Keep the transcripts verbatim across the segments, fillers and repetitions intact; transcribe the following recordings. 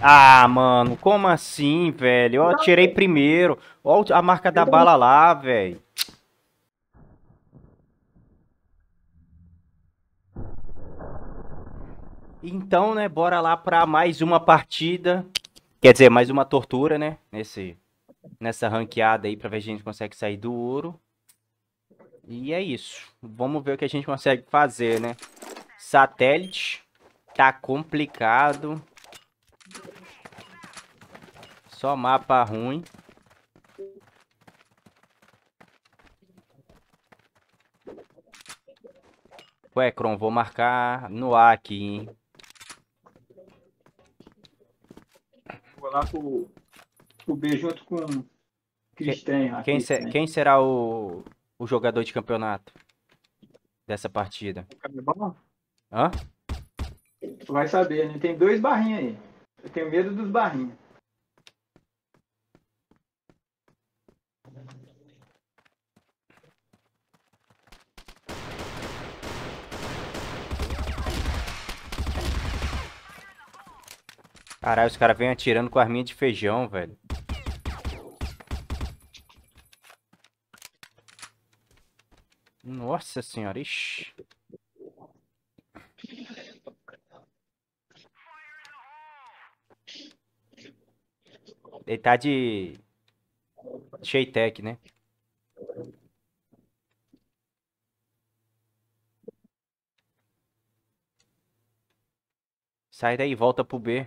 Ah, mano, como assim, velho? Eu atirei primeiro. Olha a marca da bala lá, velho. Então, né, bora lá pra mais uma partida. Quer dizer, mais uma tortura, né? Nesse, nessa ranqueada aí, pra ver se a gente consegue sair do ouro. E é isso. Vamos ver o que a gente consegue fazer, né? Satélite. Tá complicado. Só mapa ruim. Ué, Kron, vou marcar no A aqui, hein? Vou lá pro, pro B junto com o Cristian. Quem, se, né? Quem será o, o jogador de campeonato dessa partida? O Cabibão? Hã? Tu vai saber, né? Tem dois barrinhos aí. Eu tenho medo dos barrinhos. Caralho, os caras vêm atirando com arminha de feijão, velho. Nossa senhora, ixi. Ele tá de... Sheitec, né? Sai daí, volta pro B.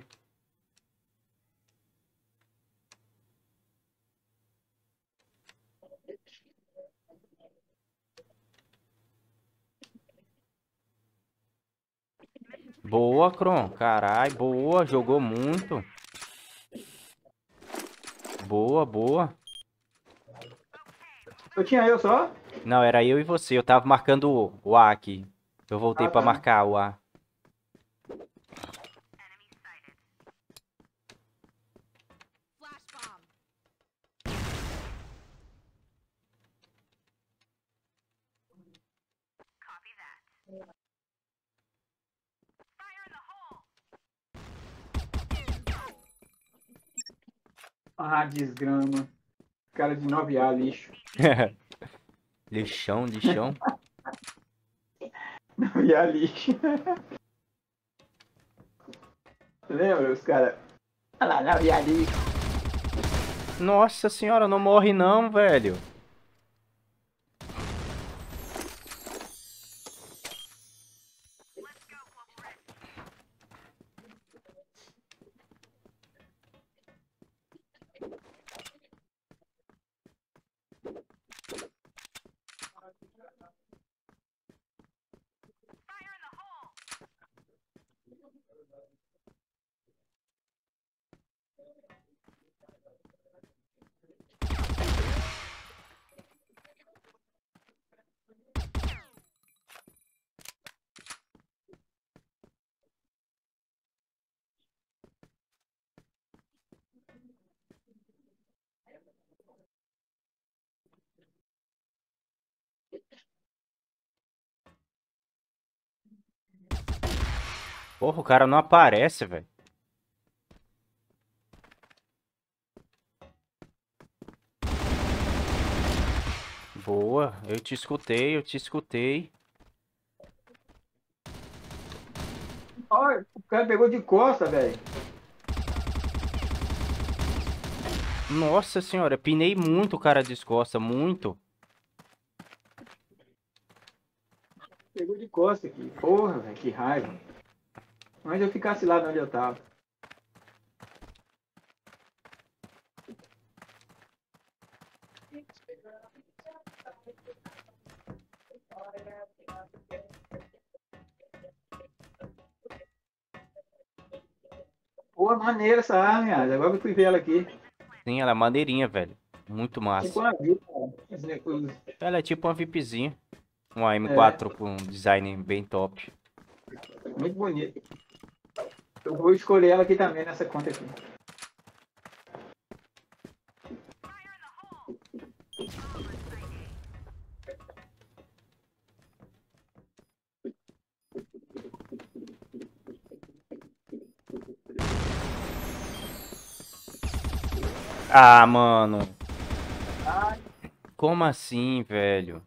Boa, Kron. Caralho, boa. Jogou muito. Boa, boa. Eu tinha eu só? Não, era eu e você. Eu tava marcando o A aqui. Eu voltei ah, pra tá. marcar o A. Ah, desgrama. Cara de nove A, lixo. Lixão, lixão. nove A, lixo. Lembra os caras? Olha lá, nove A, lixo. Nossa senhora, não morre não, velho. Porra, o cara não aparece, velho. Boa, eu te escutei, eu te escutei. Olha, o cara pegou de costa, velho. Nossa senhora, pinei muito o cara de costa, muito. Pegou de costa aqui, porra, velho, que raiva. Mas eu ficasse lá de onde eu tava. Pô, maneira essa arma, cara. Agora eu fui ver ela aqui. Sim, ela é maneirinha, velho. Muito massa. Tipo uma V I P, cara. Ela é tipo uma VIPzinha. Uma M quatro é. Com um design bem top. Muito bonito. Eu vou escolher ela aqui também, nessa conta aqui. Ah, mano. Como assim, velho?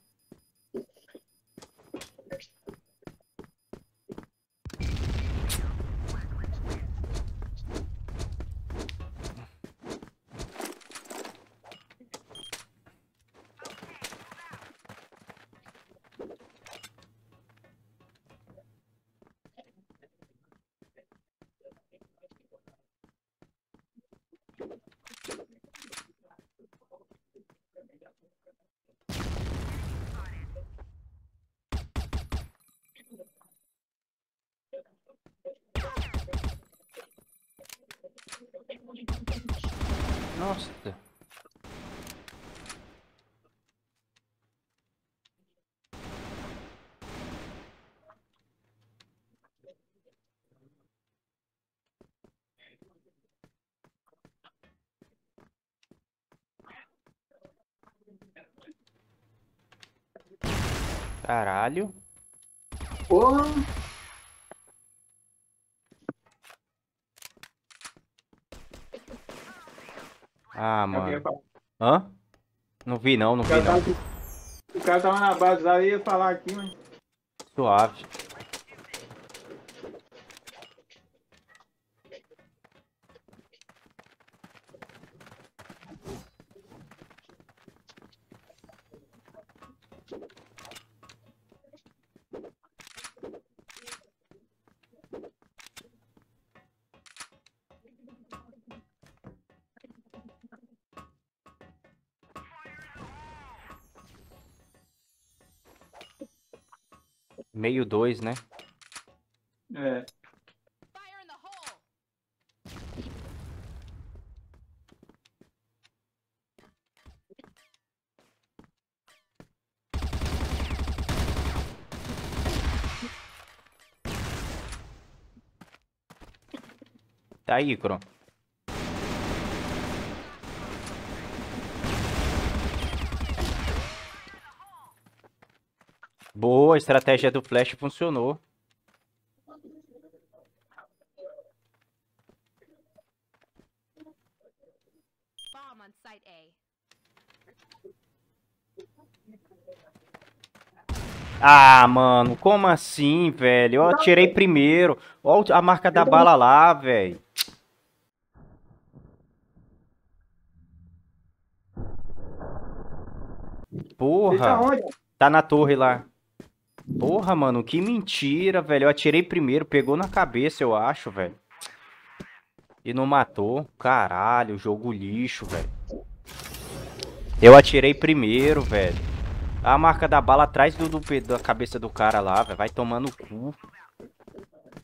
Nossa. Caralho. Porra. Ah, mano. Hã? Não vi não, não vi não. O cara tava na base lá, ia falar aqui, mas... Suave. Meio dois, né? É. Tá aí, Cron. Boa, a estratégia do Flash funcionou. Ah, mano, como assim, velho? Eu atirei primeiro. Olha a marca da bala lá, velho. Porra. Tá na torre lá. Porra, mano, que mentira, velho. Eu atirei primeiro, pegou na cabeça, eu acho, velho. E não matou. Caralho, jogo lixo, velho. Eu atirei primeiro, velho. A marca da bala atrás do, do, da cabeça do cara lá, velho. Vai tomar no cu.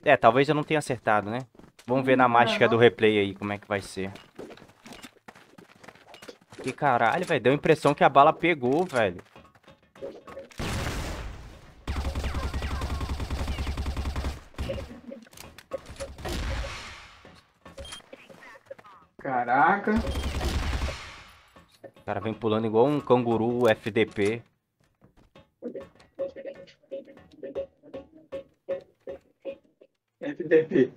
É, talvez eu não tenha acertado, né? Vamos ver na mágica do replay aí como é que vai ser. Que caralho, velho. Deu a impressão que a bala pegou, velho. Caraca. O cara vem pulando igual um canguru F D P. F D P.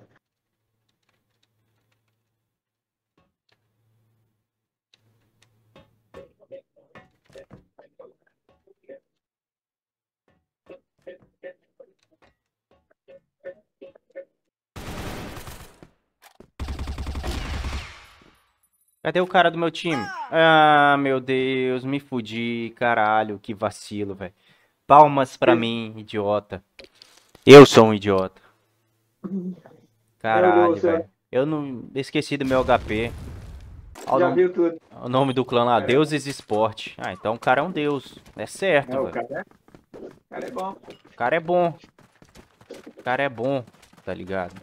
Cadê o cara do meu time? Ah, meu Deus, me fudi, caralho, que vacilo, velho. Palmas pra mim, idiota. Eu sou um idiota. Caralho, velho. Eu não esqueci do meu H P. Já viu tudo. O nome do clã lá, Deuses Esporte. Ah, então o cara é um deus. É certo, velho. O cara é bom. O cara é bom. O cara é bom, tá ligado?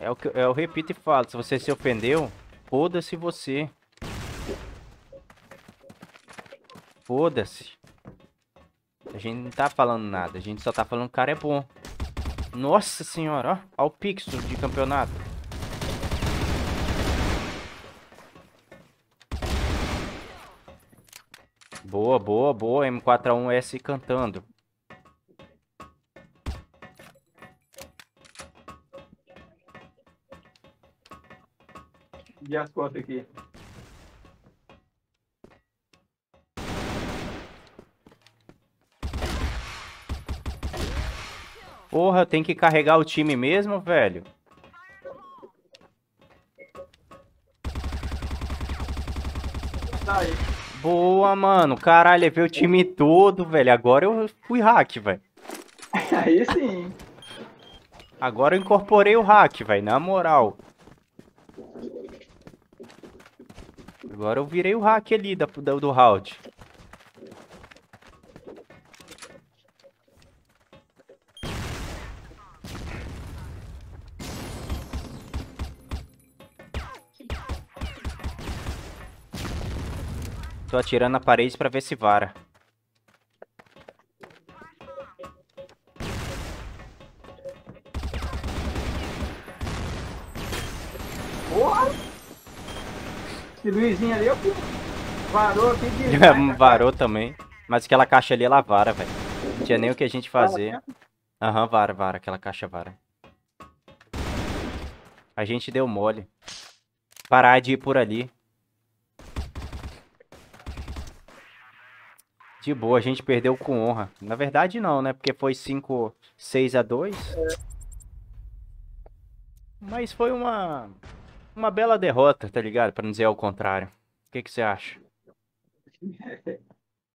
É o que eu repito e falo, se você se ofendeu... Foda-se você. Foda-se. A gente não tá falando nada. A gente só tá falando que o cara é bom. Nossa senhora, ó. Olha o pixel de campeonato. Boa, boa, boa. M quatro A um S cantando. E as costas aqui. Porra, eu tenho que carregar o time mesmo, velho. Boa, mano. Caralho, levei o time todo, velho. Agora eu fui hack, velho. Aí sim. Agora eu incorporei o hack, velho. Na moral. Agora eu virei o hack ali da, da, do round. Tô atirando na parede pra ver se vara. Porra! Esse Luizinho ali, eu... varou aqui de... Varou também. Mas aquela caixa ali, ela vara, velho. Não tinha nem o que a gente fazer. Aham, uhum, vara, vara. Aquela caixa vara. A gente deu mole. Parar de ir por ali. De boa, a gente perdeu com honra. Na verdade não, né? Porque foi cinco, seis a dois. Mas foi uma uma bela derrota, tá ligado? Pra não dizer ao contrário. O que que você acha?